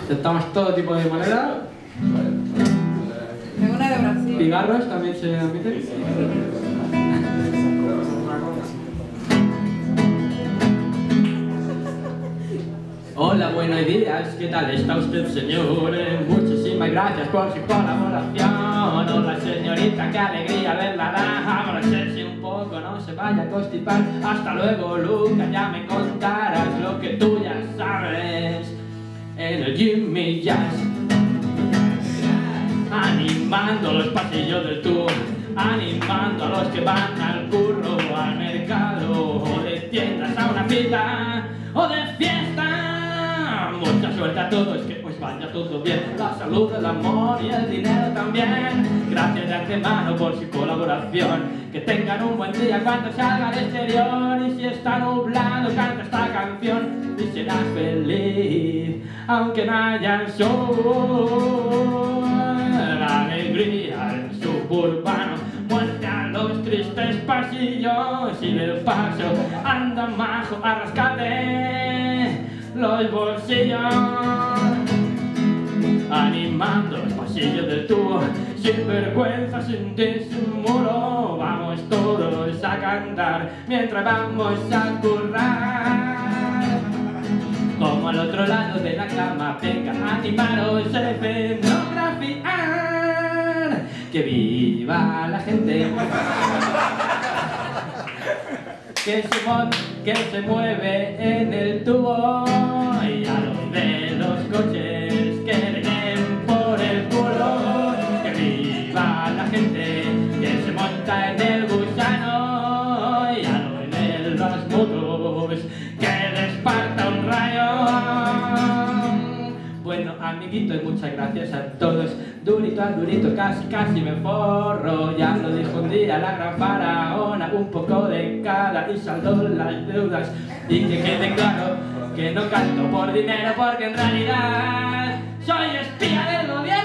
Intentamos todo tipo de manera. Cigarros también se admiten. Hola, buenos días, ¿qué tal está usted, señor? Muchísimas gracias por su colaboración. Hola, señorita, qué alegría verla. Abrazarse un poco, no se vaya a constipar. Hasta luego, Lucas, ya me contarás lo que tú ya sabes. En el Jimmy Jazz, animando los pasillos del tour, animando a los que van al curro, al mercado, o de tiendas a una cita, o de fiesta. Mucha suerte a todos, que pues vaya todo bien. La salud, el amor y el dinero también. Gracias de antemano por su colaboración. Que tengan un buen día cuando salga al exterior. Y si está nublado, canta esta canción y serás feliz, aunque no haya el sol. La alegría en suburbano, muerte a los tristes pasillos. Y del paso anda majo a rescate los bolsillos, animando los pasillos del tubo, sin vergüenza, sin disimulo. Vamos todos a cantar mientras vamos a currar. Como al otro lado de la cama, venga, animaros a escenografiar. Que viva la gente. Que se mueve en el tubo, y a los de los coches que le den por el culo. Que viva la gente que se monta en el gusano, y a los de los motos que les parta un rayo. Bueno, amiguitos, muchas gracias a todos. Durito a durito, casi casi me forro. Ya lo dijo un día la gran faraona. Un poco de cara y saldó las deudas. Y que quede claro que no canto por dinero, porque en realidad soy espía del gobierno.